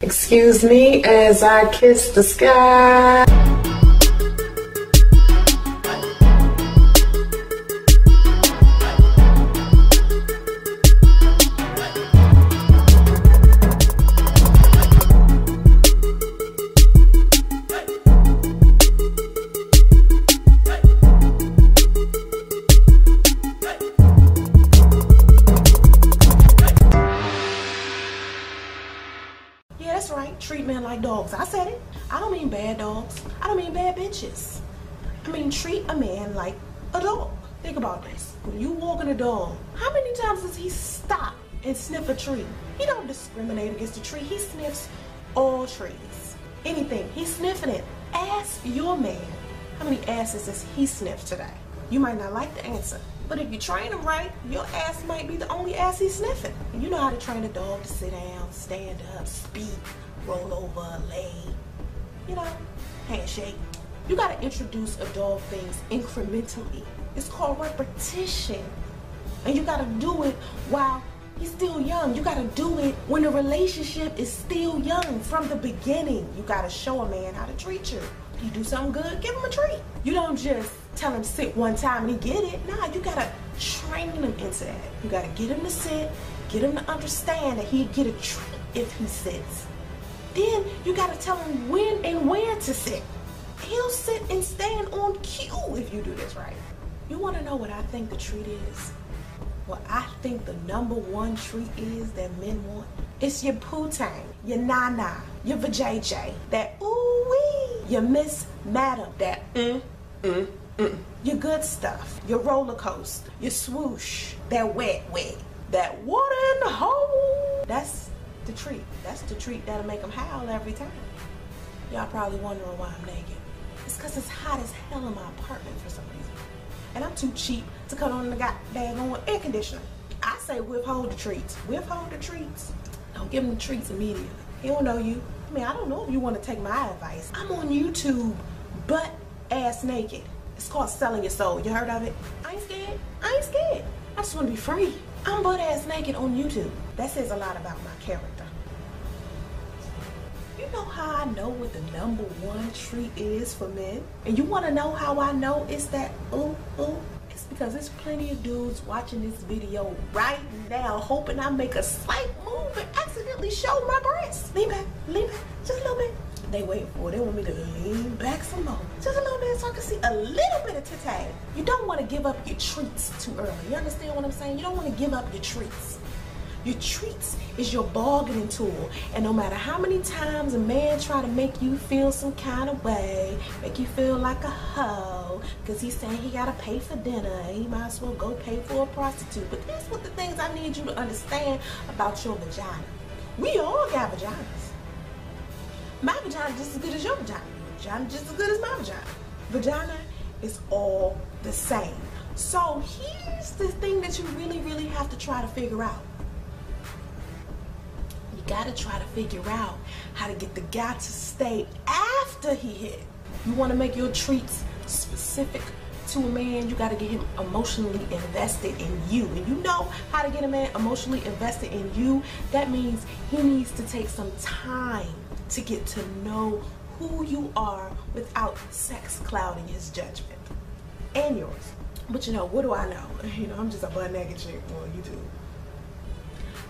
Excuse me as I kiss the sky. Dogs. I said it. I don't mean bad dogs. I don't mean bad bitches. I mean treat a man like a dog. Think about this. When you walking a dog, how many times does he stop and sniff a tree? He don't discriminate against a tree. He sniffs all trees. Anything. He's sniffing it. Ask your man how many asses does he sniff today. You might not like the answer, but if you train him right, your ass might be the only ass he's sniffing. And you know how to train a dog to sit down, stand up, speak, roll over, lay, you know, handshake. You gotta introduce a dog things incrementally. It's called repetition. And you gotta do it while he's still young. You gotta do it when the relationship is still young from the beginning. You gotta show a man how to treat you. You do something good, give him a treat. You don't just tell him sit one time and he get it. Nah, you gotta train him into that. You gotta get him to sit, get him to understand that he'd get a treat if he sits. Then you gotta tell him when and where to sit. He'll sit and stand on cue if you do this right. You wanna know what I think the treat is? What I think the #1 treat is that men want? It's your poo-tang, your nana, your vajayjay, that ooh-wee, your miss madam, that your good stuff, your roller coaster, your swoosh, that wet, that water in the hole. That's the treat. That's the treat that'll make them howl every time. Y'all probably wondering why I'm naked. It's cause it's hot as hell in my apartment for some reason. And I'm too cheap to cut on the goddamn air conditioner. I say withhold the treats. Withhold the treats. Don't give him the treats immediately. He don't know you. I mean, I don't know if you want to take my advice. I'm on YouTube butt ass naked. It's called selling your soul. You heard of it? I ain't scared. I ain't scared. I just want to be free. I'm butt ass naked on YouTube. That says a lot about my character. You know how I know what the #1 treat is for men? And you want to know how I know it's that ooh? It's because there's plenty of dudes watching this video right now hoping I make a slight move and accidentally show my breasts. Lean back, just a little bit. They waiting for it. They want me to lean back some more. Just a little bit so I can see a little bit of titty. You don't want to give up your treats too early. You understand what I'm saying? You don't want to give up your treats. Your treats is your bargaining tool, and no matter how many times a man try to make you feel some kind of way, make you feel like a hoe, because he's saying he gotta pay for dinner, he might as well go pay for a prostitute. But that's what the things I need you to understand about your vagina. We all got vaginas. My vagina just as good as your vagina. Vagina just as good as my vagina. Vagina is all the same. So here's the thing that you really, really have to try to figure out. Gotta try to figure out how to get the guy to stay after he hit. You want to make your treats specific to a man. You got to get him emotionally invested in you. And you know how to get a man emotionally invested in you. That means he needs to take some time to get to know who you are without sex clouding his judgment and yours. But you know, what do I know? You know, I'm just a butt naked chick on YouTube.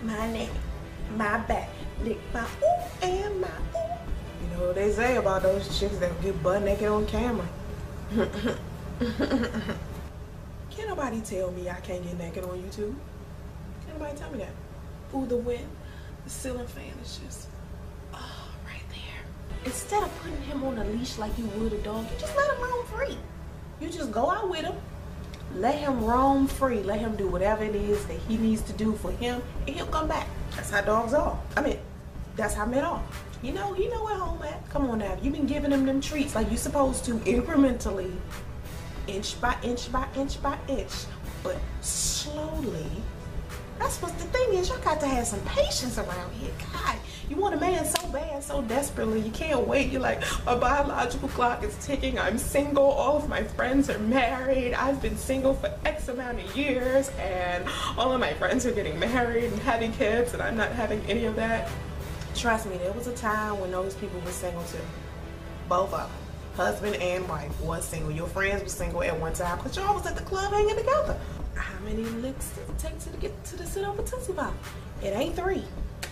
My neck, my back, lick my ooh and my ooh. You know what they say about those chicks that get butt naked on camera. Can't nobody tell me I can't get naked on YouTube. Can't nobody tell me that. Ooh, the wind, the ceiling fan is just, oh, right there. Instead of putting him on a leash like you would a dog, you just let him roam free. You just go out with him. Let him roam free. Let him do whatever it is that he needs to do for him, and he'll come back. That's how dogs are. I mean, that's how men are. You know where home at. Come on now. You've been giving him them treats like you supposed to, incrementally, inch by inch by inch by inch, but slowly. That's what the thing is. Y'all got to have some patience around here. God, you want a man so bad, so desperately. You can't wait. You're like, my biological clock is ticking. I'm single. All of my friends are married. I've been single for X amount of years, and all of my friends are getting married and having kids, and I'm not having any of that. Trust me, there was a time when those people were single too. Both of them. Husband and wife was single. Your friends were single at one time because y'all was at the club hanging together. How many licks does it take to get to the center of a Tootsie Pop? It ain't three.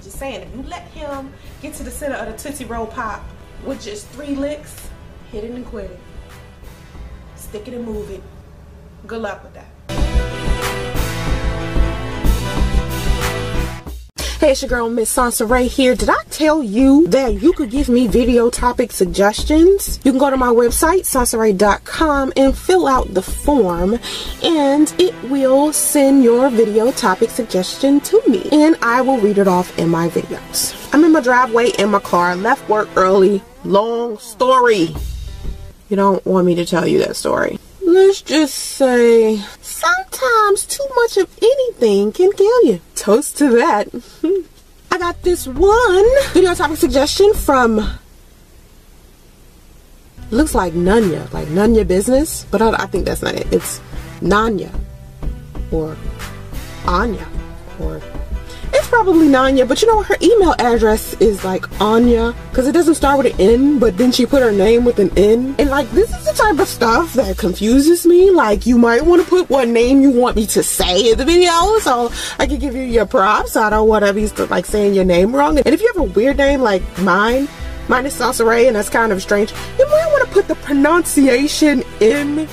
Just saying, if you let him get to the center of the Tootsie Roll Pop with just 3 licks, hit it and quit it. Stick it and move it. Good luck with that. Hey, it's your girl Miss Soncerae here. Did I tell you that you could give me video topic suggestions? You can go to my website, soncerae.com, and fill out the form, and it will send your video topic suggestion to me, and I will read it off in my videos. I'm in my driveway in my car, left work early, long story. You don't want me to tell you that story. Let's just say, sometimes too much of anything can kill you. Toast to that. I got this one video topic suggestion from, looks like Nunya, like None Your Business, but I think that's not it. It's Nanya, or Anya, or it's probably Nanya, but you know what, her email address is like Anya, because it doesn't start with an N, but then she put her name with an N. And like, this is the type of stuff that confuses me. Like, you might want to put what name you want me to say in the video so I can give you your props. I don't want to be like saying your name wrong. And if you have a weird name like mine is Soncerae, and that's kind of strange, you might want to put the pronunciation in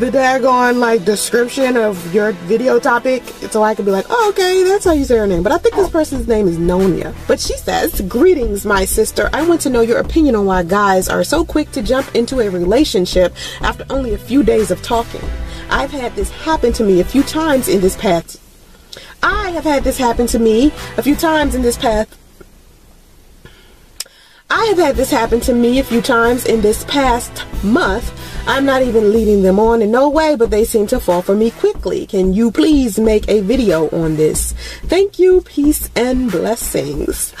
the daggone like description of your video topic, so I could be like, oh, okay, that's how you say her name. But I think this person's name is Nonya, but she says, greetings my sister, I want to know your opinion on why guys are so quick to jump into a relationship after only a few days of talking. I've had this happen to me a few times in this past I have had this happen to me a few times in this past month. I'm not even leading them on in no way, but they seem to fall for me quickly. Can you please make a video on this? Thank you, peace and blessings.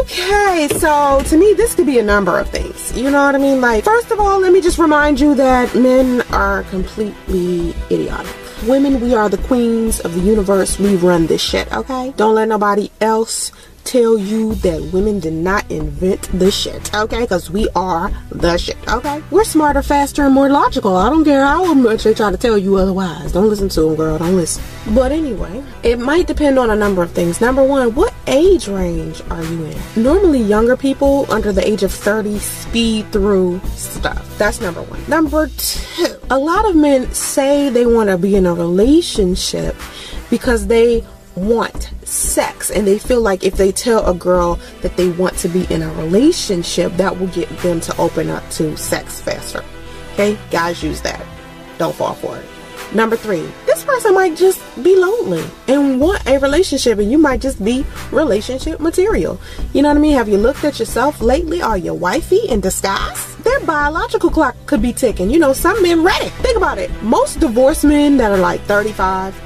Okay, so to me this could be a number of things. You know what I mean? Like, first of all, let me just remind you that men are completely idiotic. Women, we are the queens of the universe. We run this shit, okay? Don't let nobody else tell you that women did not invent the shit, okay? Because we are the shit, okay? We're smarter, faster, and more logical. I don't care how much they try to tell you otherwise. Don't listen to them, girl. Don't listen. But anyway, it might depend on a number of things. Number one, what age range are you in? Normally younger people under the age of 30 speed through stuff. That's number one. Number two, a lot of men say they want to be in a relationship because they want sex, and they feel like if they tell a girl that they want to be in a relationship, that will get them to open up to sex faster. Okay, guys, use that. Don't fall for it. Number three, this person might just be lonely and want a relationship, and you might just be relationship material. You know what I mean? Have you looked at yourself lately? Are you wifey in disguise? Their biological clock could be ticking. You know, some men ready. Think about it. Most divorced men that are like 35,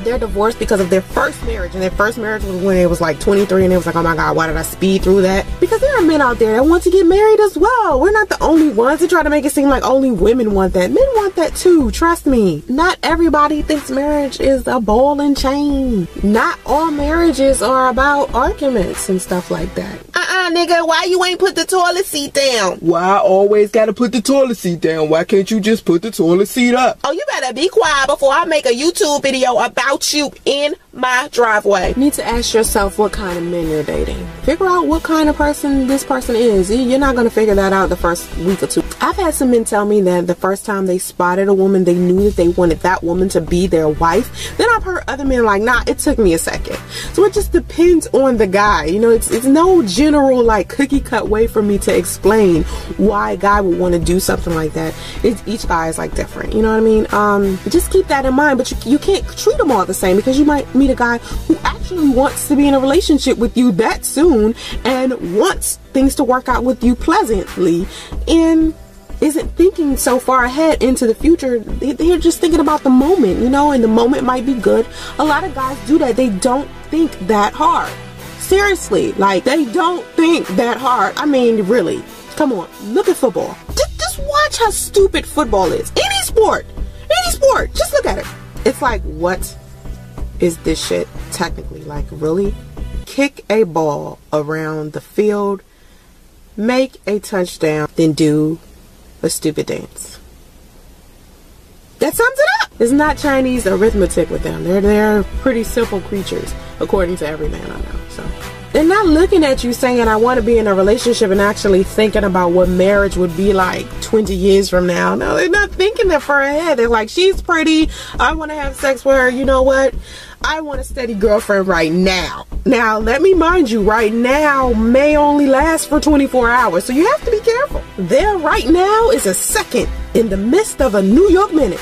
they're divorced because of their first marriage, and their first marriage was when it was like 23, and it was like, oh my god, why did I speed through that? Because there are men out there that want to get married as well. We're not the only ones that try to make it seem like only women want that. Men want that too, trust me. Not everybody thinks marriage is a ball and chain. Not all marriages are about arguments and stuff like that. Nigga, why you ain't put the toilet seat down? Why I always gotta put the toilet seat down? Why can't you just put the toilet seat up? Oh, you better be quiet before I make a YouTube video about you in my driveway. You need to ask yourself what kind of men you're dating. Figure out what kind of person this person is. You're not gonna figure that out the first week or two. I've had some men tell me that the first time they spotted a woman, they knew that they wanted that woman to be their wife. Then I've heard other men like, nah, it took me a second. So it just depends on the guy. You know, it's no general like cookie cut way for me to explain why a guy would want to do something like that. It's, each guy is like different, you know what I mean? Just keep that in mind, but you can't treat them all the same, because you might meet a guy who actually wants to be in a relationship with you that soon and wants things to work out with you pleasantly and isn't thinking so far ahead into the future. They're just thinking about the moment, you know, and the moment might be good. A lot of guys do that. They don't think that hard. Seriously, like, they don't think that hard. I mean, really, come on, look at football. Just watch how stupid football is. Any sport, just look at it. It's like, what is this shit technically? Like, really? kick a ball around the field, make a touchdown, then do a stupid dance. That sums it up. It's not Chinese arithmetic with them. They're pretty simple creatures, according to every man I know. So they're not looking at you saying, I want to be in a relationship and actually thinking about what marriage would be like 20 years from now. No, they're not thinking that far ahead. They're like, she's pretty. I want to have sex with her. You know what? I want a steady girlfriend right now. Now, let me mind you, right now may only last for 24 hours. So you have to be careful. There right now is a second in the midst of a New York minute.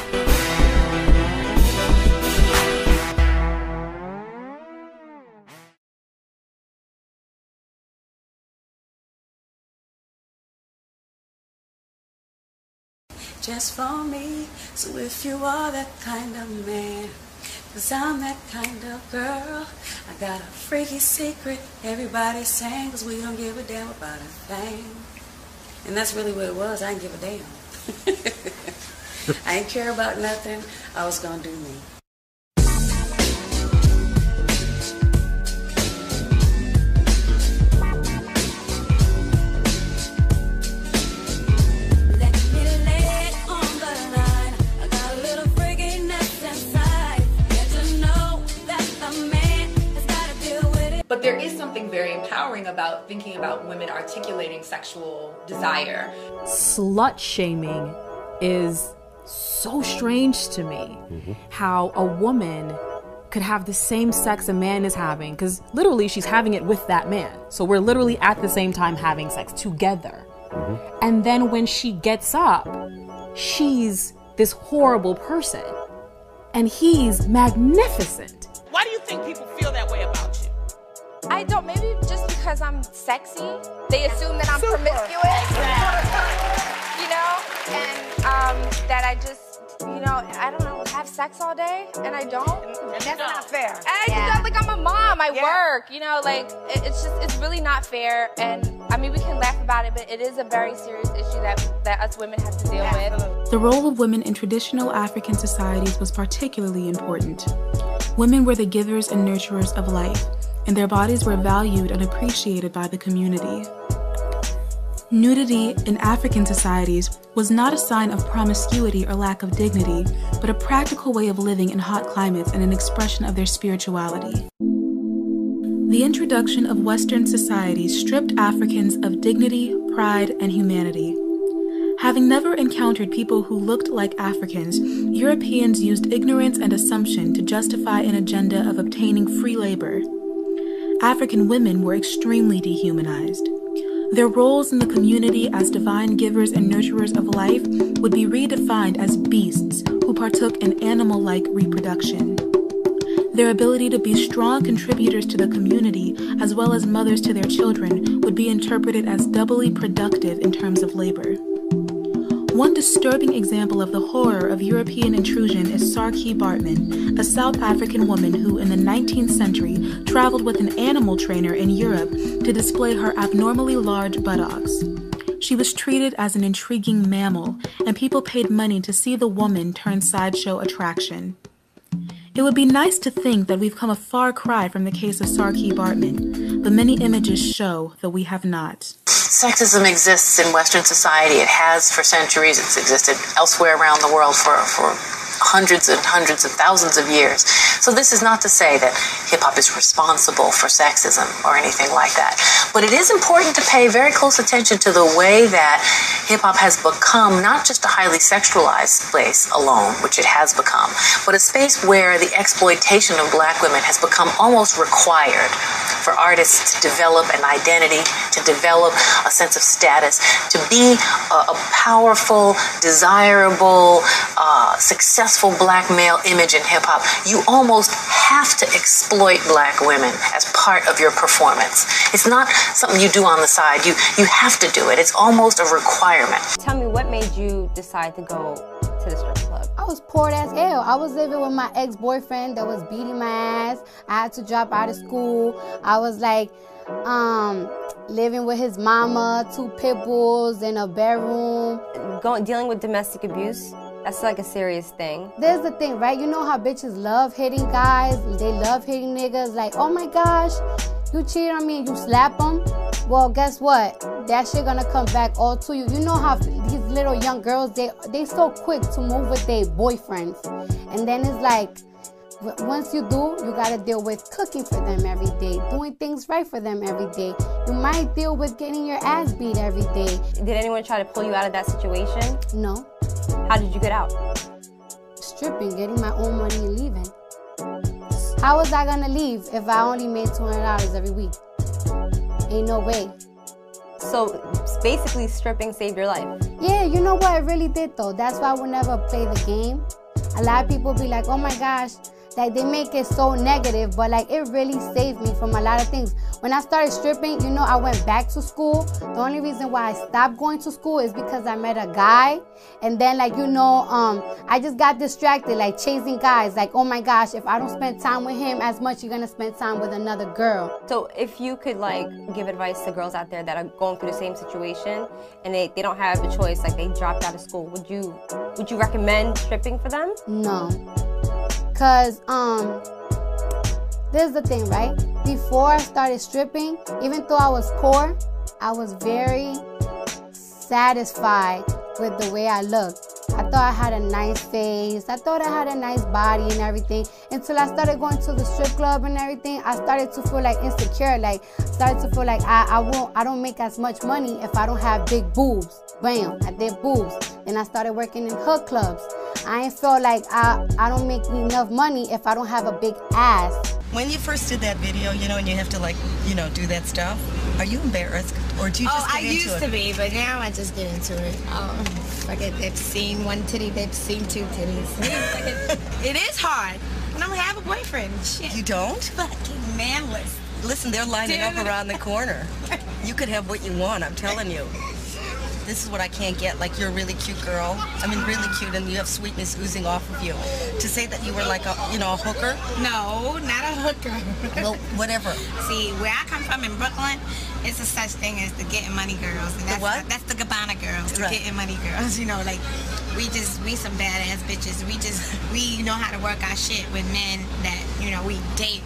Just for me, so if you are that kind of man, 'cause I'm that kind of girl, I got a freaky secret, everybody's saying, 'cause we don't give a damn about a thing. And that's really what it was, I didn't give a damn. I didn't care about nothing, I was gonna do me. But there is something very empowering about thinking about women articulating sexual desire. Slut shaming is so strange to me, how a woman could have the same sex a man is having, because literally she's having it with that man. So we're literally at the same time having sex together. And then when she gets up, she's this horrible person and he's magnificent. Why do you think people feel that way about you? I don't, maybe just because I'm sexy, they assume that I'm promiscuous, you know, and that I just, you know, I don't know, have sex all day, and I don't. And that's not fair. And I just, like, I'm a mom, I work, you know, like, it's just, it's really not fair, and I mean, we can laugh about it, but it is a very serious issue that us women have to deal with. The role of women in traditional African societies was particularly important. Women were the givers and nurturers of life, and their bodies were valued and appreciated by the community. Nudity in African societies was not a sign of promiscuity or lack of dignity, but a practical way of living in hot climates and an expression of their spirituality. The introduction of Western society stripped Africans of dignity, pride, and humanity. Having never encountered people who looked like Africans, Europeans used ignorance and assumption to justify an agenda of obtaining free labor. African women were extremely dehumanized. Their roles in the community as divine givers and nurturers of life would be redefined as beasts who partook in animal-like reproduction. Their ability to be strong contributors to the community, as well as mothers to their children, would be interpreted as doubly productive in terms of labor. One disturbing example of the horror of European intrusion is Sarki Bartman, a South African woman who, in the 19th century, traveled with an animal trainer in Europe to display her abnormally large buttocks. She was treated as an intriguing mammal, and people paid money to see the woman turn sideshow attraction. It would be nice to think that we've come a far cry from the case of Sarki Bartman, but many images show that we have not. Sexism exists in Western society. It has for centuries. It's existed elsewhere around the world for hundreds and hundreds of thousands of years. So this is not to say that hip-hop is responsible for sexism or anything like that. But it is important to pay very close attention to the way that hip-hop has become not just a highly sexualized space alone, which it has become, but a space where the exploitation of black women has become almost required for artists to develop an identity, to develop a sense of status, to be a powerful, desirable, successful black male image in hip-hop. You almost have to exploit black women as part of your performance. It's not something you do on the side. You have to do it. It's almost a requirement. Tell me, what made you decide to go to the strip club? I was poor as hell. I was living with my ex-boyfriend that was beating my ass. I had to drop out of school. I was like living with his mama, 2 pit bulls in a bedroom. Dealing with domestic abuse. That's like a serious thing. There's the thing, right? You know how bitches love hitting guys. They love hitting niggas. Like, oh my gosh, You cheated on me and you slap them, well, guess what? That shit gonna come back all to you. You know how these little young girls, they so quick to move with their boyfriends. And then it's like, once you do, you gotta deal with cooking for them every day, doing things right for them every day. You might deal with getting your ass beat every day. Did anyone try to pull you out of that situation? No. How did you get out? Stripping, getting my own money and leaving. How was I gonna leave if I only made $200 every week? Ain't no way. So basically stripping saved your life? Yeah, you know what, it really did though. That's why I would never play the game. A lot of people be like, oh my gosh, like they make it so negative, but like it really saved me from a lot of things. When I started stripping, you know, I went back to school. The only reason why I stopped going to school is because I met a guy. And then like, you know, I just got distracted, like chasing guys. Like, oh my gosh, if I don't spend time with him as much, you're gonna spend time with another girl. So if you could like give advice to girls out there that are going through the same situation and they don't have a choice, like they dropped out of school, would you recommend stripping for them? No. Cause this is the thing, right? Before I started stripping, even though I was poor, I was very satisfied with the way I looked. I thought I had a nice face, I thought I had a nice body and everything, until I started going to the strip club and everything. I started to feel like insecure, like started to feel like I don't make as much money if I don't have big boobs. Bam, I did boobs. Then I started working in hood clubs. I ain't felt like I don't make enough money if I don't have a big ass. When you first did that video, you know, and you have to like, you know, do that stuff, are you embarrassed or do you just get into it? Oh, I used to be, but now I just get into it. Like they've seen one titty, they've seen two titties. It is hard. I don't have a boyfriend. Shit. You don't? Fucking manless. Listen, they're lining up around the corner. You could have what you want, I'm telling you. This is what I can't get, like you're a really cute girl. I mean, really cute, and you have sweetness oozing off of you. To say that you were like a, you know, a hooker? No, not a hooker. Well, whatever. See, where I come from in Brooklyn, it's a such thing as the getting money girls. And that's, the what? That's the Gabbana girls, the right. Getting money girls. You know, like, we some badass bitches. We know how to work our shit with men that, you know, we date.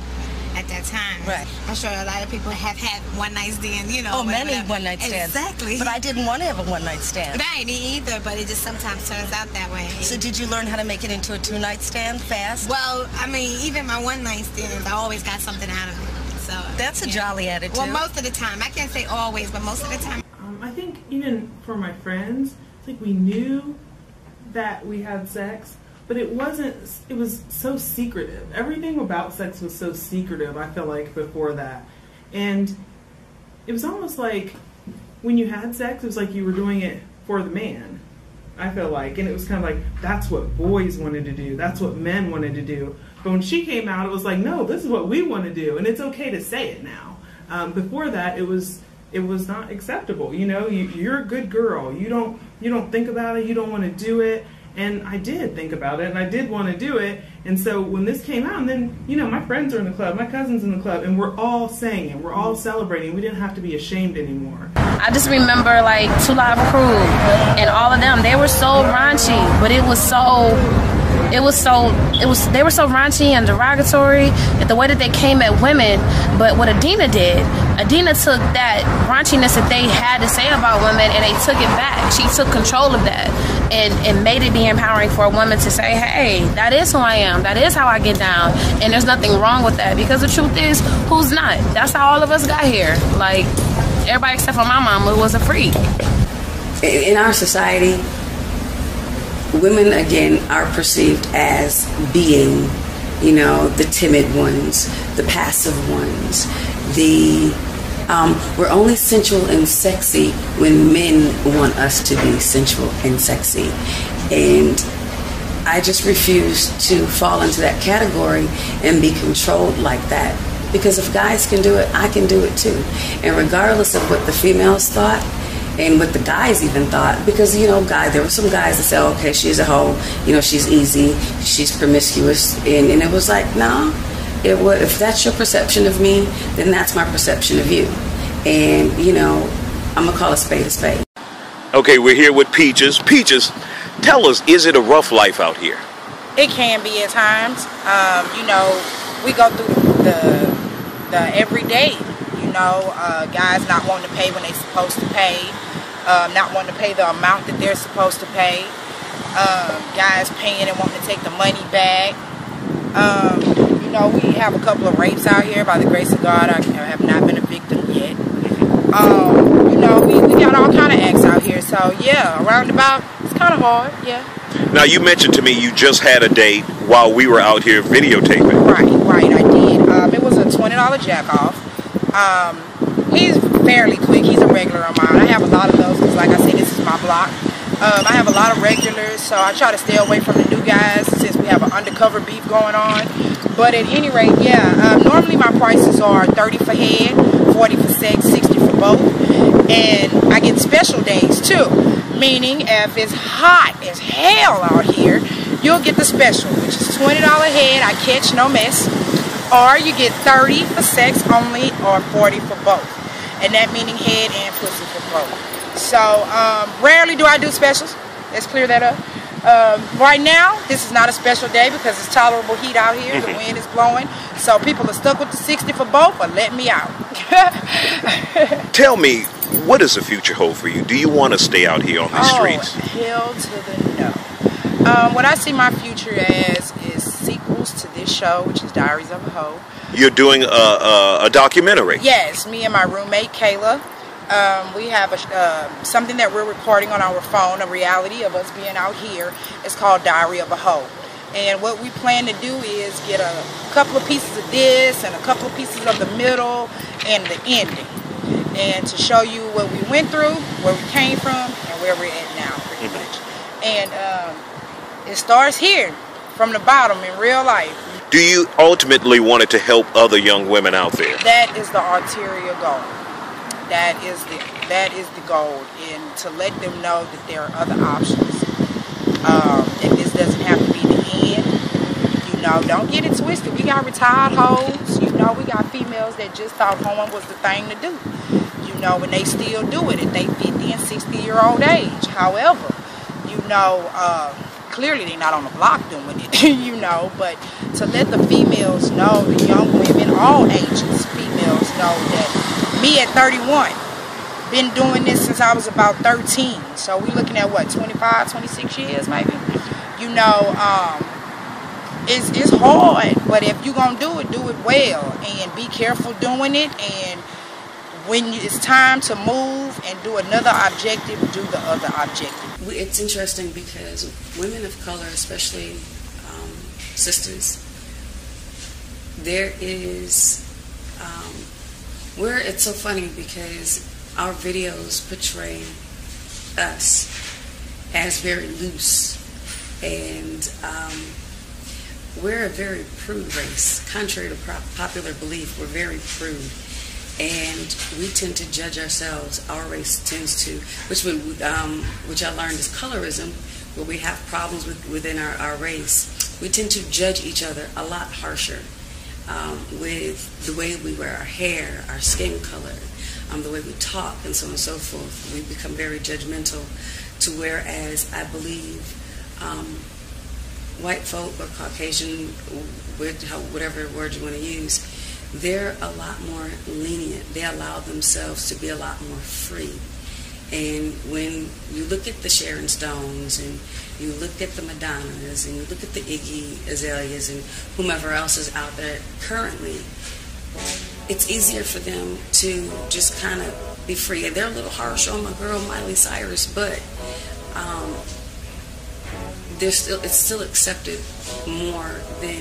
At that time, right? I'm sure a lot of people have had one night stand, you know. Oh, many one night stands. Exactly. But I didn't want to have a one night stand. Right, me either. But it just sometimes turns out that way. So did you learn how to make it into a two night stand fast? Well, I mean, even my one night stands, I always got something out of it. So that's a jolly attitude. Well, most of the time, I can't say always, but most of the time. I think even for my friends, it's like we knew that we had sex. But it wasn't, it was so secretive. Everything about sex was so secretive, I feel like, before that. And it was almost like when you had sex, it was like you were doing it for the man, I feel like. And it was kind of like, that's what boys wanted to do. That's what men wanted to do. But when she came out, it was like, no, this is what we want to do. And it's okay to say it now. Before that, it was not acceptable. You know, you're a good girl. You don't think about it. You don't want to do it. And I did think about it, and I did want to do it. And so when this came out, and then, you know, my friends are in the club, my cousin's in the club, and we're all saying it. We're all celebrating. We didn't have to be ashamed anymore. I just remember, like, 2 Live Crew and all of them. They were so raunchy, but they were so raunchy and derogatory at the way that they came at women. But what Adina did, Adina took that raunchiness that they had to say about women and they took it back. She took control of that and made it be empowering for a woman to say, hey, that is who I am. That is how I get down. And there's nothing wrong with that, because the truth is, who's not? That's how all of us got here. Like, everybody except for my mama was a freak. In our society, women, again, are perceived as being, you know, the timid ones, the passive ones, the... we're only sensual and sexy when men want us to be sensual and sexy. And I just refuse to fall into that category and be controlled like that. Because if guys can do it, I can do it too. And regardless of what the females thought, and what the guys even thought, because, you know, there were some guys that said, okay, she's a hoe, you know, she's easy, she's promiscuous, and it was like, no, if that's your perception of me, then that's my perception of you. And, you know, I'm going to call a spade a spade. Okay, we're here with Peaches. Peaches, tell us, is it a rough life out here? It can be at times. You know, we go through the everyday know, guys not wanting to pay when they're supposed to pay, not wanting to pay the amount that they're supposed to pay, guys paying and wanting to take the money back. You know, we have a couple of rapes out here. By the grace of God, I have not been a victim yet. You know, we got all kind of acts out here. So, yeah, around about, it's kind of hard, yeah. Now, you mentioned to me you just had a date while we were out here videotaping. Right, I did. It was a $20 jack-off. He's fairly quick. He's a regular of mine. I have a lot of those because, like I said, this is my block. I have a lot of regulars, so I try to stay away from the new guys since we have an undercover beef going on. But at any rate, yeah, normally my prices are $30 for head, $40 for sex, $60 for both. And I get special days, too, meaning if it's hot as hell out here, you'll get the special, which is $20 head, I catch, no mess. Or you get $30 for sex only or $40 for both. And that meaning head and pussy for both. So, rarely do I do specials. Let's clear that up. Right now, this is not a special day because it's tolerable heat out here. Mm-hmm. The wind is blowing. So people are stuck with the $60 for both or let me out. Tell me, what does the future hold for you? Do you want to stay out here on the streets? Oh, hell to the no. What I see my future as is sequels to this show, which is Diaries of a Ho. You're doing a documentary? Yes, me and my roommate, Kayla. We have something that we're recording on our phone, a reality of us being out here. It's called Diary of a Ho. And what we plan to do is get a couple of pieces of this and a couple of pieces of the middle and the ending. And to show you what we went through, where we came from, and where we're at now, pretty much. And it starts here, from the bottom, in real life. Do you ultimately want it to help other young women out there? That is the ulterior goal. That is the goal, and to let them know that there are other options. That this doesn't have to be the end. You know, don't get it twisted. We got retired hoes. You know, we got females that just thought hoeing was the thing to do. You know, and they still do it at they 50 and 60-year-old age. However, you know, clearly they're not on the block doing it. You know, but to let the females know, the young women, all ages, females know that. Me at 31, been doing this since I was about 13, so we looking at what, 25, 26 years maybe? You know, it's hard, but if you're going to do it well, and be careful doing it, and when it's time to move and do another objective, do the other objective. It's interesting because women of color, especially sisters, there is... it's so funny because our videos portray us as very loose, and we're a very prude race. Contrary to popular belief, we're very prude, and we tend to judge ourselves. Our race tends to, which I learned is colorism, where we have problems within our race. We tend to judge each other a lot harsher. With the way we wear our hair, our skin color, the way we talk, and so on and so forth. We become very judgmental, to whereas I believe white folk or Caucasian, whatever word you want to use, they're a lot more lenient. They allow themselves to be a lot more free. And when you look at the Sharon Stones, and you look at the Madonnas, and you look at the Iggy Azaleas, and whomever else is out there currently, it's easier for them to just kind of be free. And they're a little harsh on my girl Miley Cyrus, but it's still accepted more than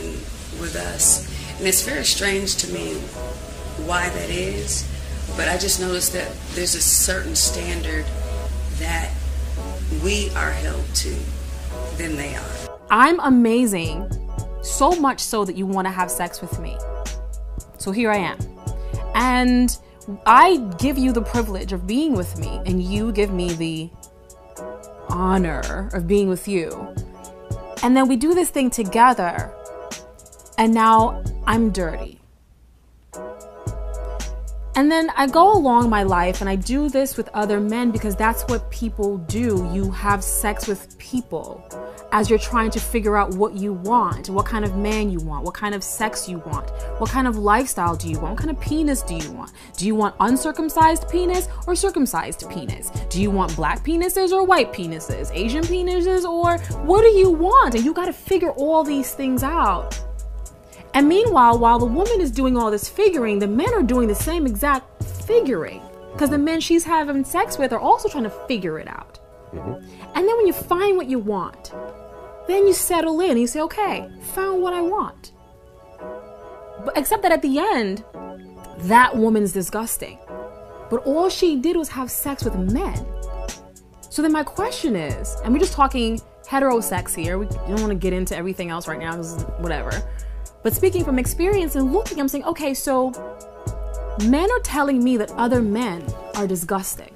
with us. And it's very strange to me why that is. But I just noticed that there's a certain standard that we are held to than they are. I'm amazing, so much so that you want to have sex with me. So here I am. And I give you the privilege of being with me, and you give me the honor of being with you. And then we do this thing together, and now I'm dirty. And then I go along my life and I do this with other men because that's what people do. You have sex with people as you're trying to figure out what you want, what kind of man you want, what kind of sex you want, what kind of lifestyle do you want, what kind of penis do you want? Do you want uncircumcised penis or circumcised penis? Do you want black penises or white penises, Asian penises, or what do you want? And you got to figure all these things out. And meanwhile, while the woman is doing all this figuring, the men are doing the same exact figuring, because the men she's having sex with are also trying to figure it out. And then when you find what you want, then you settle in and you say, okay, found what I want. But except that at the end, that woman's disgusting. But all she did was have sex with men. So then my question is, and we're just talking heterosex here, we don't want to get into everything else right now, because whatever. But speaking from experience and looking, I'm saying, okay, so men are telling me that other men are disgusting.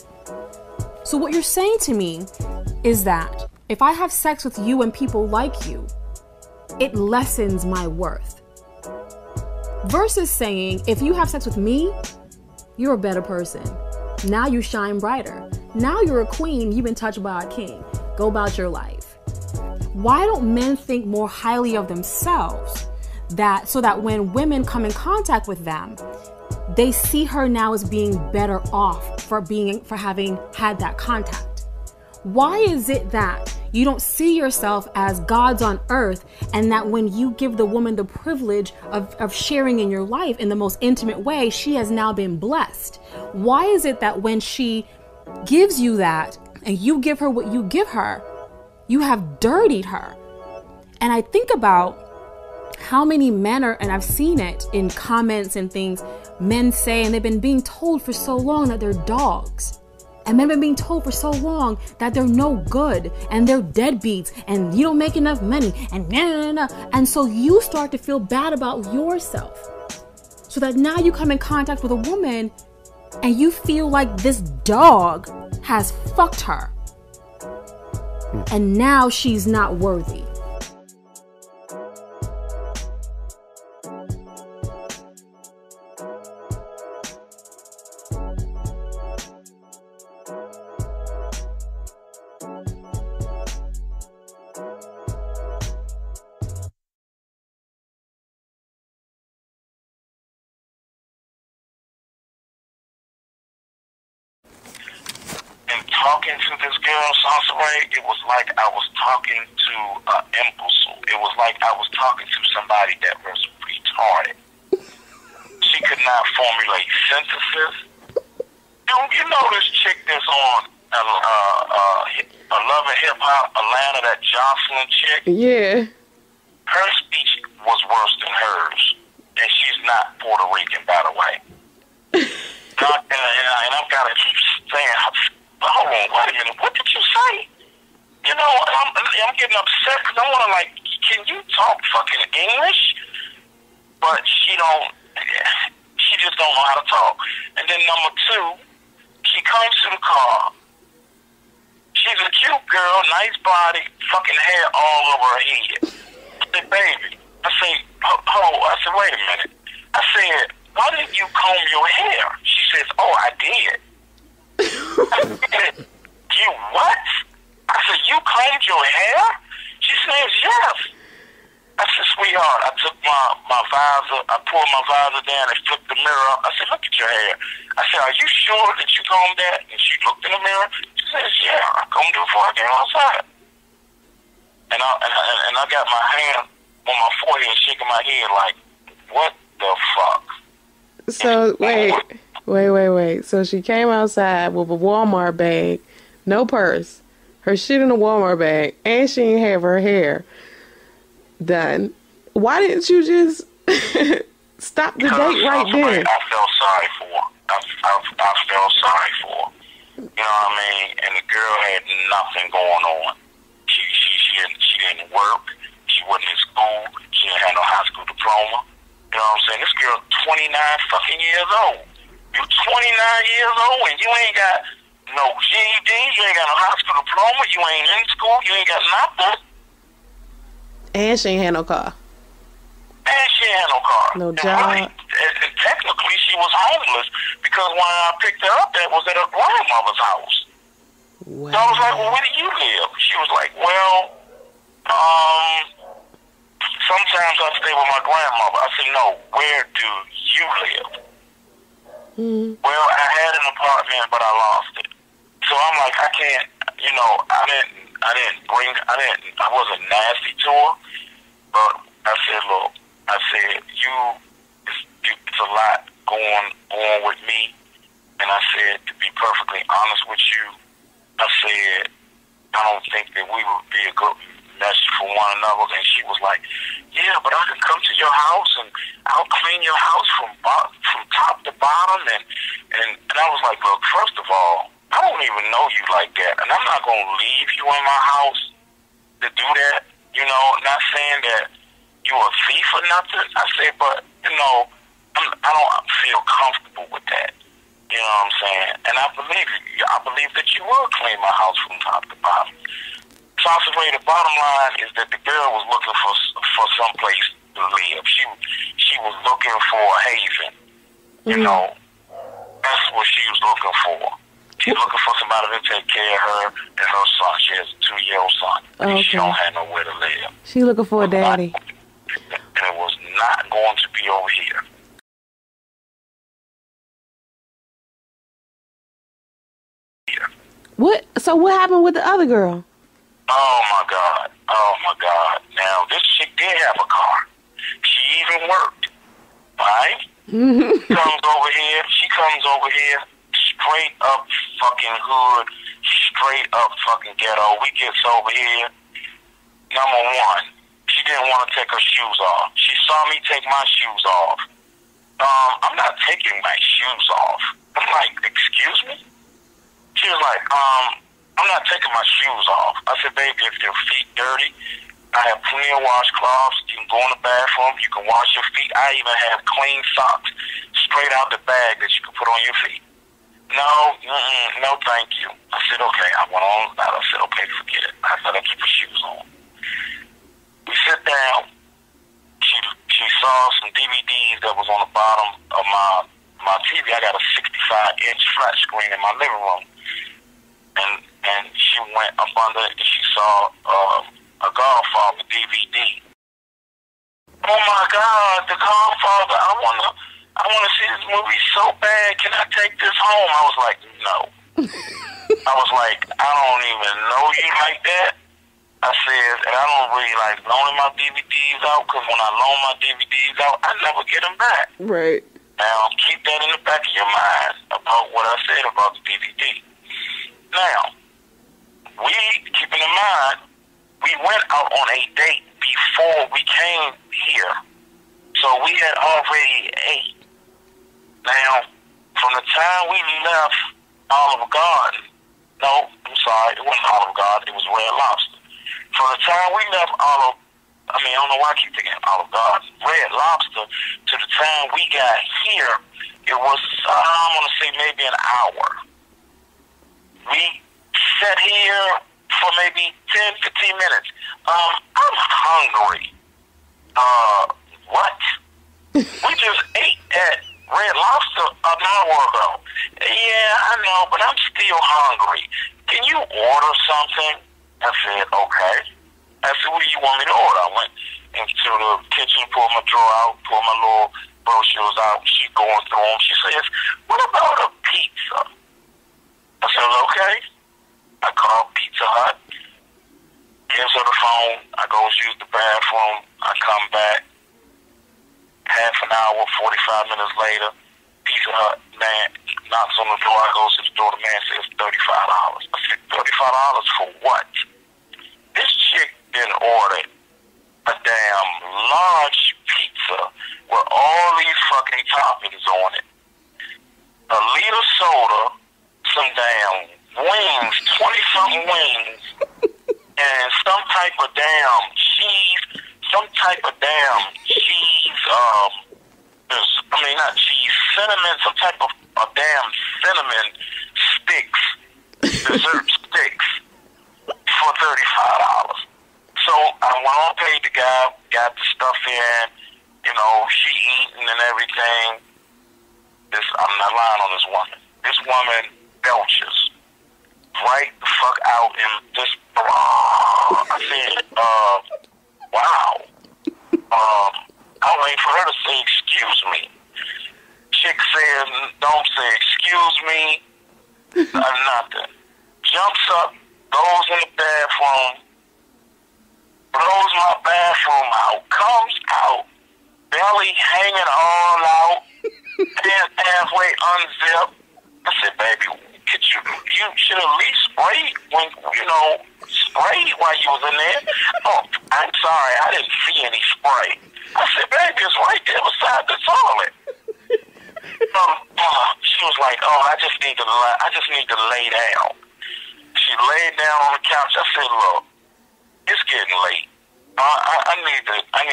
So what you're saying to me is that if I have sex with you and people like you, it lessens my worth. Versus saying, if you have sex with me, you're a better person. Now you shine brighter. Now you're a queen, you've been touched by a king. Go about your life. Why don't men think more highly of themselves, that so that when women come in contact with them, they see her now as being better off for having had that contact? Why is it that you don't see yourself as gods on earth, and that when you give the woman the privilege of sharing in your life in the most intimate way, she has now been blessed? Why is it that when she gives you that and you give her what you give her, you have dirtied her? And I think about how many men are, and I've seen it in comments and things, men say, and they've been being told for so long that they're dogs. And men have been being told for so long that they're no good, and they're deadbeats, and you don't make enough money, and and so you start to feel bad about yourself. So that now you come in contact with a woman and you feel like this dog has fucked her. And now she's not worthy. Talking to this girl, Soncerae, it was like I was talking to an imbecile. It was like I was talking to somebody that was retarded. She could not formulate sentences. You know this chick that's on a Love and Hip Hop, Atlanta, that Jocelyn chick? Yeah. Her speech was worse than hers, and she's not Puerto Rican, by the way. and I've got to keep saying, hold on, wait a minute, what did you say? You know, I'm getting upset because I want to, like, can you talk fucking English? But she just don't know how to talk. And then number two, she comes to the car. She's a cute girl, nice body, fucking hair all over her head. I said, baby, I said, I said, wait a minute. I said, why didn't you comb your hair? She says, oh, I did. You what? I said, you combed your hair? She says, yes. I said, sweetheart, I took my visor, I pulled my visor down and flipped the mirror up. I said, look at your hair. I said, are you sure that you combed that? And she looked in the mirror. She says, yeah, I combed it before I came outside. And I got my hand on my forehead shaking my head like, what the fuck? So, wait. So she came outside with a Walmart bag, no purse, her shit in a Walmart bag, and she didn't have her hair done. Why didn't you just stop the date right then? I felt sorry for her. I felt sorry for her. You know what I mean? And the girl had nothing going on. She didn't work. She wasn't in school. She didn't have no high school diploma. You know what I'm saying? This girl 29 fucking years old. You 29 years old and you ain't got no GED, you ain't got no high school diploma, you ain't in school, you ain't got nothing. And she ain't had no car. And she ain't had no car. No job. Really, technically, she was homeless because when I picked her up, that was at her grandmother's house. Wow. So I was like, well, where do you live? She was like, well, Sometimes I stay with my grandmother. I said, no, where do you live? Mm-hmm. Well, I had an apartment, but I lost it. So I'm like, I can't, you know, I wasn't nasty to her, but I said, look, I said, it's a lot going on with me. And I said, to be perfectly honest with you, I said, I don't think that we would be a good match for one another. And she was like, yeah, but I can come to your house and I'll clean your house from top to bottom. And I was like, look, first of all, I don't even know you like that. And I'm not going to leave you in my house to do that. You know, not saying that you a thief or nothing. I said, but, you know, I don't feel comfortable with that. You know what I'm saying? And I believe that you will clean my house from top to bottom. So the bottom line is that the girl was looking for some place to live. She was looking for a haven. You mm-hmm. know, that's what she was looking for. She's looking for somebody to take care of her and her son. She has a 2-year-old son. Okay. And she don't have nowhere to live. She looking for a daddy. And it was not going to be over here. What? So what happened with the other girl? Oh my God. Now, this chick did have a car. She even worked, right? Mm-hmm. She comes over here, straight up fucking hood, straight up fucking ghetto. We gets over here. Number one, she didn't want to take her shoes off. She saw me take my shoes off. I'm not taking my shoes off. I'm like, excuse me? She was like, I'm not taking my shoes off. I said, baby, if your feet dirty, I have plenty of washcloths. You can go in the bathroom. You can wash your feet. I even have clean socks straight out the bag that you can put on your feet. No, no, thank you. I said, okay. I went on. I said, okay, forget it. I said, I keep her shoes on. We sit down. She saw some DVDs that was on the bottom of my TV. I got a 65-inch flat screen in my living room. And she went up under it and she saw a Godfather DVD. Oh my God, the Godfather! I wanna see this movie so bad. Can I take this home? I was like, no. I was like, I don't even know you like that. I said, and I don't really like loaning my DVDs out because when I loan my DVDs out, I never get them back. Right. Now, keep that in the back of your mind about what I said about the DVD. Now, keeping in mind, we went out on a date before we came here. So we had already ate. Now, from the time we left Olive Garden, no, I'm sorry, it wasn't Olive Garden, it was Red Lobster. From the time we left I don't know why I keep thinking Olive Garden, Red Lobster, to the time we got here, it was, I want to say maybe an hour. We sat here for maybe 10, 15 minutes. I'm hungry. What? We just ate at Red Lobster an hour ago. Yeah, I know, but I'm still hungry. Can you order something? I said, okay. I said, what do you want me to order? I went into the kitchen, pulled my drawer out, pulled my little brochures out. She's going through them. She says, what about a pizza? I said, okay. I called Pizza Hut, gives her the phone, I go use the bathroom, I come back, half an hour, 45 minutes later, Pizza Hut man knocks on the door, I go to the door, the man says $35. I said, $35 for what? This chick didn't order a damn large pizza with all these fucking toppings on it, a liter soda, some damn wings, 20-something wings, and some type of damn cheese, cinnamon, some type of damn cinnamon sticks, dessert sticks, for $35. So I went on, paid the guy, got the stuff in, you know, she eating and everything. I'm not lying on this woman. This woman belches right the fuck out and just I said, her to say excuse me. Chick says, don't say excuse me, or nothing. Jumps up, goes in the bathroom, blows my bathroom out, comes out, belly hanging all out, pants halfway unzipped. I said, baby, you should at least spray when, you know, spray while you was in there. Oh, I'm sorry, I didn't see any spray. I said, baby, it's right there beside the toilet. She was like, oh, I just need to lay down. She laid down on the couch. I said, look, it's getting late. I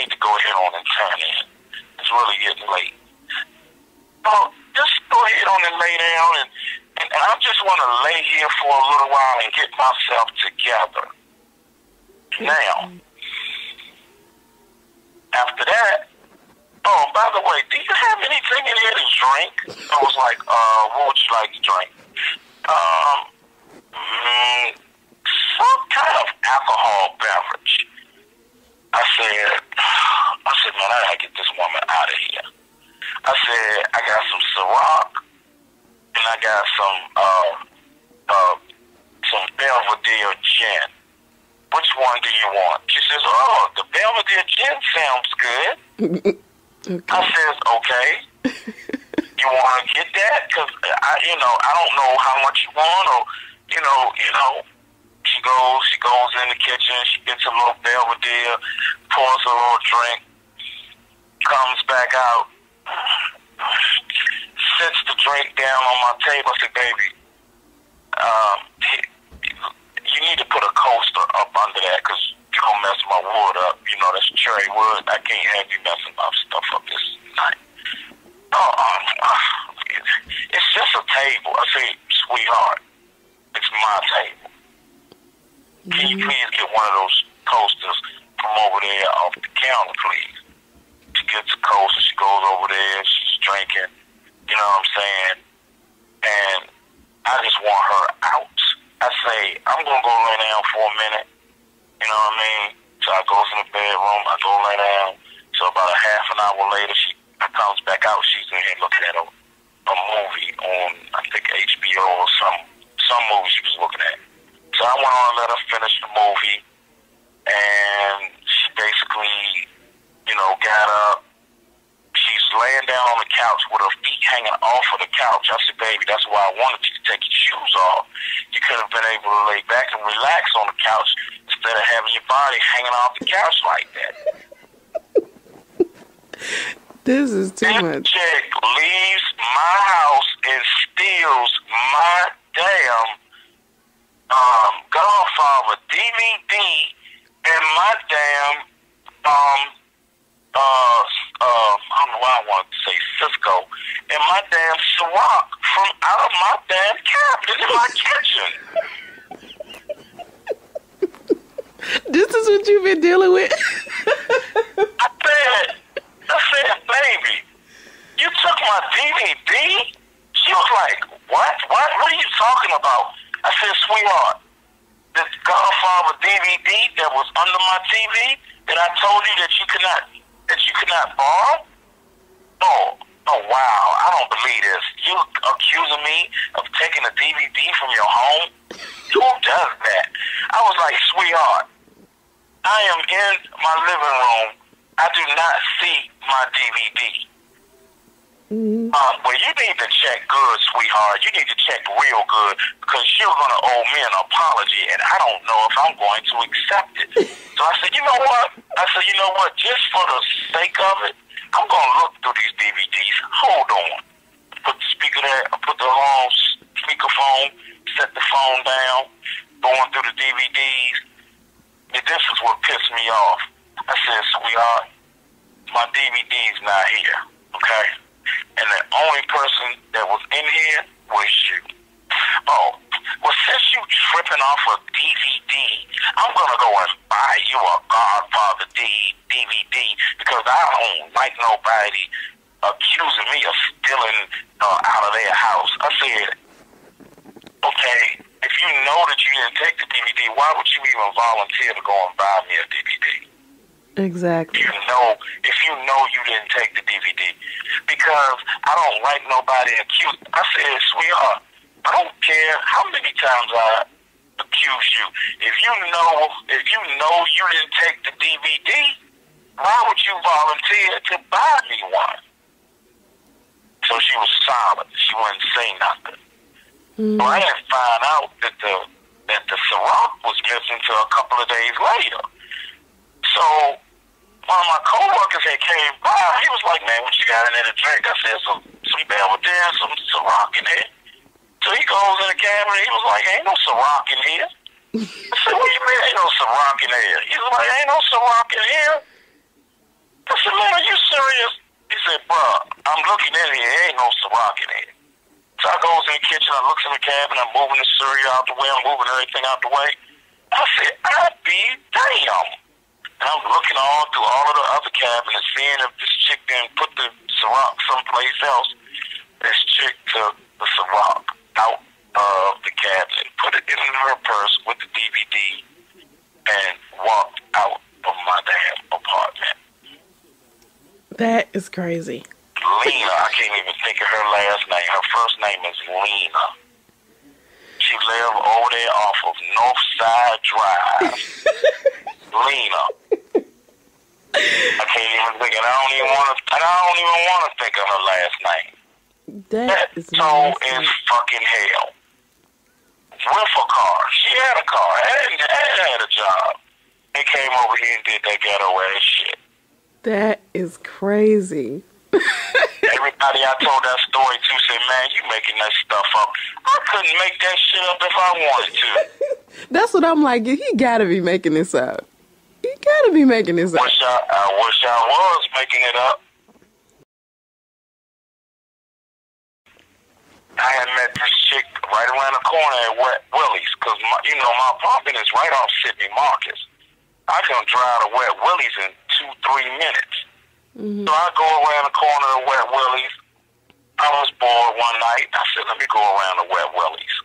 need to go ahead on and turn in. It's really getting late. Oh, just go ahead on and lay down, and I just want to lay here for a little while and get myself together. Now, after that, oh, by the way, do you have anything in here to drink? I was like, what would you like to drink? Some kind of alcohol beverage. I said, man, I gotta get this woman out of here. I said, I got some Ciroc, and I got some Belvedere gin. Which one do you want? She says, oh, the Belvedere gin sounds good. Okay. I says, okay. You want to get that? Because, I don't know how much you want, or, you know. She goes in the kitchen, she gets a little Belvedere, pours a little drink, comes back out, sits the drink down on my table. I said, baby, you need to put a coaster up under that, because you're going to mess my wood up. You know, that's cherry wood. I can't have you messing my stuff up this night. It's just a table. I said, sweetheart, it's my table. Can you please get one of those coasters from over there off the counter, please? She gets a coaster, she goes over there, she's drinking, you know what I'm saying? And I just want her out. I say, I'm going to go lay down for a minute, you know what I mean? So I goes in the bedroom, I go lay down. So about a half an hour later, she comes back out, she's in here looking at a movie on, I think, HBO or some movie she was looking at. So I went on and let her finish the movie, and she basically, got up. She's laying down on the couch with her feet hanging off of the couch. I said, baby, that's why I wanted you to take your shoes off. You could have been able to lay back and relax on the couch instead of having your body hanging off the couch like that. This is too much. This chick leaves my house and steals my damn Godfather DVD and my damn I don't know why I wanted to say Cisco, and my damn Ciroc from out of my damn cabinet in my kitchen. This is what you've been dealing with. I said, baby, you took my DVD? She was like, what are you talking about? I said, sweetheart, this Godfather DVD that was under my TV that I told you that you could not borrow? Oh, wow, I don't believe this. You accusing me of taking a DVD from your home? Who does that? I was like, sweetheart, I am in my living room. I do not see my DVD. Well, you need to check good, sweetheart. You need to check real good, because you're going to owe me an apology, and I don't know if I'm going to accept it. So I said, you know what? Just for the sake of it, I'm going to look through these DVDs. Hold on. Put the speaker there. I put the long speakerphone, set the phone down, going through the DVDs. And this is what pissed me off. I said, sweetheart, my DVD's not here, okay? And the only person that was in here was you. Oh, well, since you tripping off a DVD, I'm going to go and buy you a Godfather DVD, because I don't like nobody accusing me of stealing out of their house. I said, okay, if you know that you didn't take the DVD, why would you even volunteer to go and buy me a DVD? Exactly. If you know you didn't take the DVD, because I don't like nobody accused. I said, sweetheart, I don't care how many times I accuse you. If you know you didn't take the DVD, why would you volunteer to buy me one? So she was silent. She wouldn't say nothing. Mm-hmm. So I had found out that the Ciroc was missing until a couple of days later. So one of my coworkers had came by. He was like, "Man, what you got in there to drink?" I said, "Some Belvedere, some Ciroc in there." So he goes in the camera. He was like, "Ain't no Ciroc in here." I said, "What do you mean ain't no Ciroc in here?" He was like, "Ain't no Ciroc in here." I said, "Man, are you serious?" He said, "Bro, I'm looking in here. Ain't no Ciroc in here." So I goes in the kitchen, I looks in the cabinet, I'm moving the cereal out the way, I'm moving everything out the way. I said, I'd be damn. And I'm looking all through all of the other cabinets, seeing if this chick didn't put the Ciroc someplace else. This chick took the Ciroc out of the cabinet, put it in her purse with the DVD, and walked out of my damn apartment. That is crazy. Lena, I can't even think of her last name. Her first name is Lena. She lived over there off of Northside Drive. Lena. I can't even think of I don't even want to think of her last name. That is so is fucking hell. With a car. She had a car. I had a job. They came over here and did that ghetto ass shit. That is crazy. Everybody I told that story to said, "Man, you making that stuff up." I couldn't make that shit up if I wanted to. That's what I'm like. He gotta be making this up. He gotta be making this up. I wish I was making it up. I had met this chick right around the corner at Wet Willie's, because my apartment is right off Sydney Marcus. I can drive to Wet Willie's in 2-3 minutes. Mm-hmm. So I go around the corner of Wet Willie's. I was bored one night. I said, let me go around to Wet Willie's.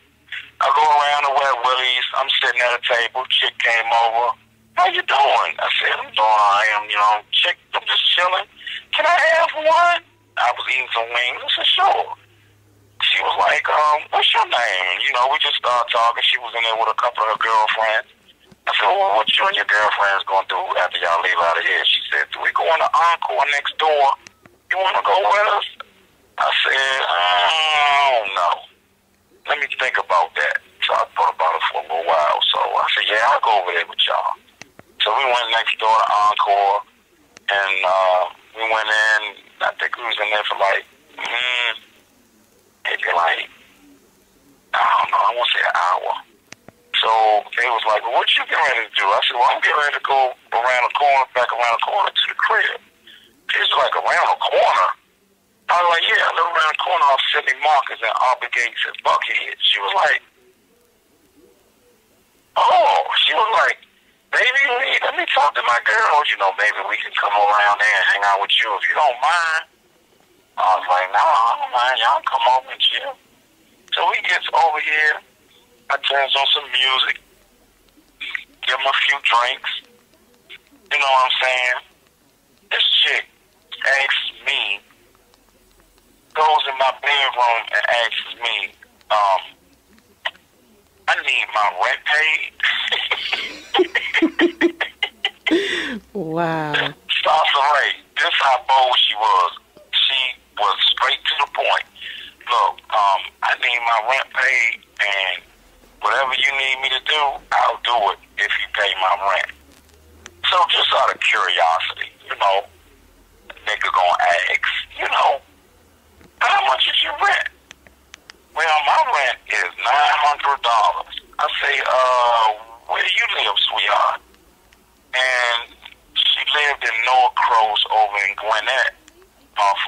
I go around to Wet Willie's. I'm sitting at a table. Chick came over. How you doing? I said, I'm doing all right. Chick, I'm just chilling. Can I have one? I was eating some wings. I said, sure. She was like, what's your name? We just started talking. She was in there with a couple of her girlfriends. I said, well, what you and your girlfriend's going to do after y'all leave out of here? She said, we going to Encore next door. You want to go with us? I said, I don't know. Let me think about that. So I thought about it for a little while. So I said, yeah, I'll go over there with y'all. So we went next door to Encore, and we went in. I think we was in there for maybe I don't know, I want to say an hour. So they was like, well, what you getting ready to do? I said, well, I'm getting ready to go back around the corner to the crib. She was like, around the corner? I was like, yeah, I live around the corner off Sydney Marcus and Aubrey Gates and Buckhead. She was like, oh, she was like, baby, let me talk to my girls. Maybe we can come around there and hang out with you if you don't mind. I was like, no, I don't mind. Y'all come over and chill. So he gets over here. I turns on some music, give him a few drinks, you know what I'm saying? This chick asks me, goes in my bedroom and asks me, I need my rent paid. Wow. Soncerae, this is how bold she was. She was straight to the point. Look, I need my rent paid, and whatever you need me to do, I'll do it if you pay my rent. So just out of curiosity, nigga gonna ask, how much is your rent? Well, my rent is $900. I say, where do you live, sweetheart? And she lived in Noah Crow's over in Gwinnett, off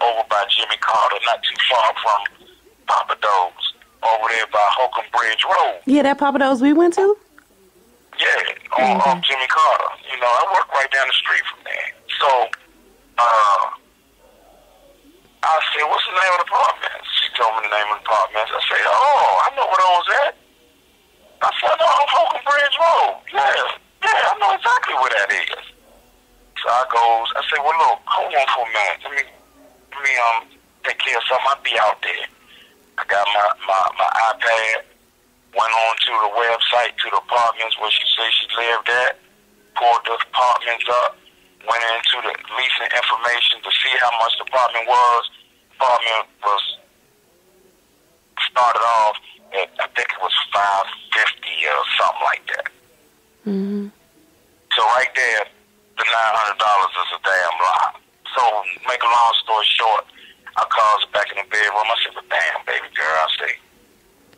over by Jimmy Carter, not too far from Papa Doe's. Over there by Holcomb Bridge Road. Yeah, that Papa Doe's we went to? Yeah, on Jimmy Carter. I work right down the street from there. So, I said, what's the name of the apartment? She told me the name of the apartment. I said, oh, I know where I was at. I said, no, on Holcomb Bridge Road. Yeah, I know exactly goes, I say, well, look, hold on for a minute. Let me take care of something. I'll be out there. I got my iPad, went on to the website, to the apartments where she said she lived at, pulled the apartments up, went into the leasing information to see how much the apartment was. The apartment was started off at, I think it was $550 or something like that. Mm-hmm. So right there, the $900 is a damn lot. So make a long story short, I calls her back in the bedroom. I said, well, damn, baby girl. I say,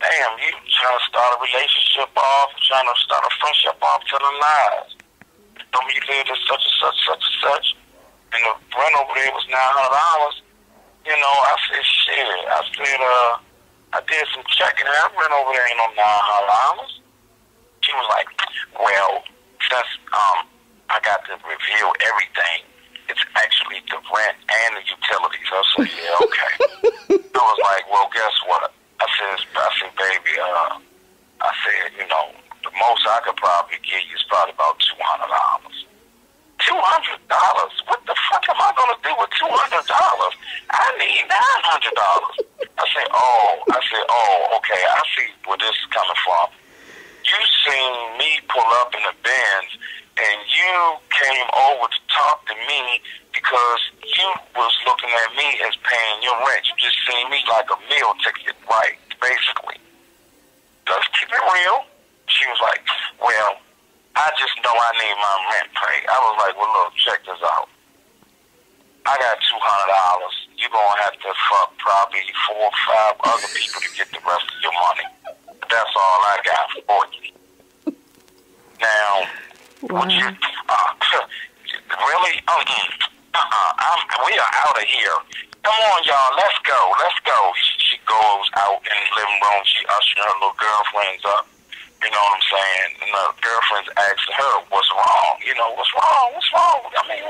damn, you trying to start a relationship off, trying to start a friendship off, telling lies. Told me you lived at such and such, such and such, and the rent over there was $900. You know, I said, shit. I said, I did some checking. That rent over there ain't no $900. She was like, well, since I got to review everything, it's actually the rent and the utilities. I said, yeah, okay. I was like, well, guess what? I said, baby, I said, you know, the most I could probably give you is probably about $200. $200? What the fuck am I going to do with $200? I need $900. I said, oh, okay, I see where this is coming from. You seen me pull up in the Benz, and you came over to talk to me because you was looking at me as paying your rent. You just seen me like a meal ticket, right, basically. Let's keep it real. She was like, well, I just know I need my rent paid. I was like, well, look, check this out. I got $200. You're going to have to fuck probably 4 or 5 other people to get the rest of your money. That's all I got for you. Now, wow. Would you, really? We are out of here. Come on, y'all. Let's go. Let's go. She goes out in the living room. She ushering her little girlfriends up. You know what I'm saying? And the girlfriend's asking her, what's wrong? You know, what's wrong? What's wrong? I mean,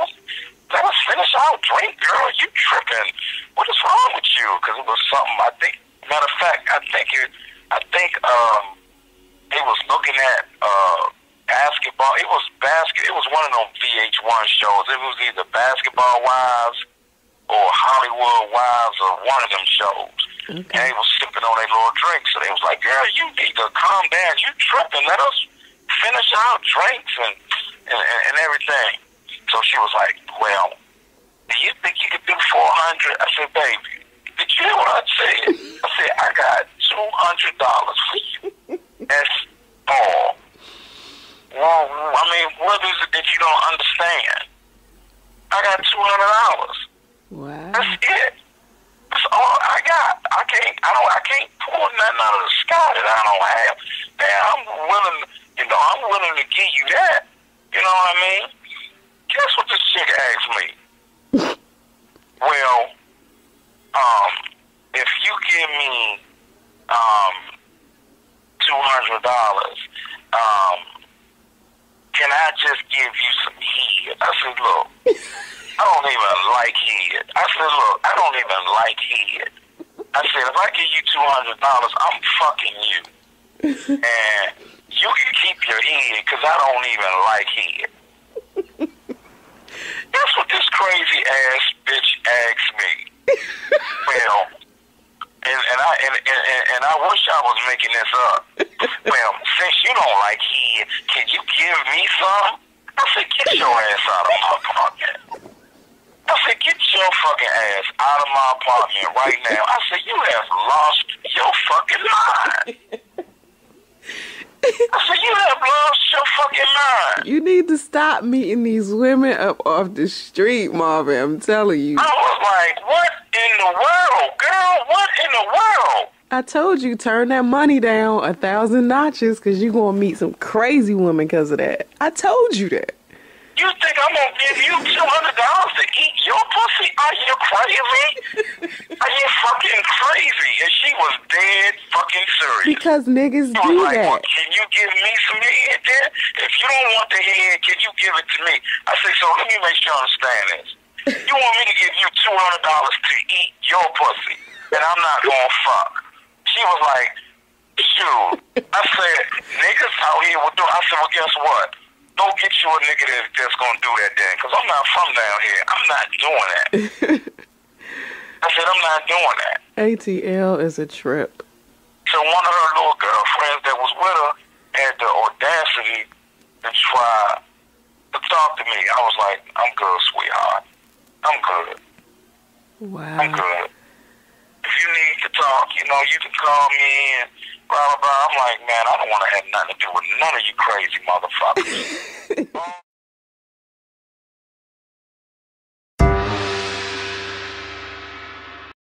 let us finish our drink, girl. You tripping. What is wrong with you? Because it was something, I think, matter of fact, I think it was looking at basketball. It was one of those VH1 shows. It was either Basketball Wives or Hollywood Wives or one of them shows. Okay. And they was sipping on their little drink. So they was like, girl, you need to calm down. You tripping. Let us finish our drinks and everything. So she was like, well, do you think you could do 400? I said, baby, did you hear what I said? I said, I got $200 for you. That's all. Well, I mean, what is it that you don't understand? I got $200. Wow. That's it. That's all I got. I can't pull nothing out of the sky that I don't have. Man, I'm willing to give you that. You know what I mean? Guess what this chick asked me? Well, if you give me $200, can I just give you some head? I said, look. I don't even like head. I said, look, I don't even like head. I said, if I give you $200, I'm fucking you. And you can keep your head because I don't even like head. That's what this crazy ass bitch asked me. Well, and I wish I was making this up. Well, since you don't like head, can you give me some? I said, get your ass out of my apartment. I said, get your fucking ass out of my apartment right now. I said, you have lost your fucking mind. I said, you have lost your fucking mind. You need to stop meeting these women up off the street, Marvin. I'm telling you. I was like, what in the world, girl? What in the world? I told you, turn that money down 1,000 notches because you're going to meet some crazy women because of that. I told you that. You think I'm going to give you $200 to eat your pussy? Are you crazy? Are you fucking crazy? And she was dead fucking serious. Because niggas do that. Well, can you give me some head then? If you don't want the head, can you give it to me? I said, so let me make sure you understand this. You want me to give you $200 to eat your pussy, and I'm not going to fuck. She was like, shoot. I said, niggas out here will do. I said, well, guess what? go get you a nigga that's gonna do that then, because I'm not from down here. I'm not doing that. I said, I'm not doing that. ATL is a trip. So one of her little girlfriends that was with her had the audacity to try to talk to me. I was like, I'm good, sweetheart. I'm good. Wow. I'm good. If you need to talk, you know, you can call me and blah, blah, blah. I'm like, man, I don't want to have nothing to do with none of you crazy motherfuckers.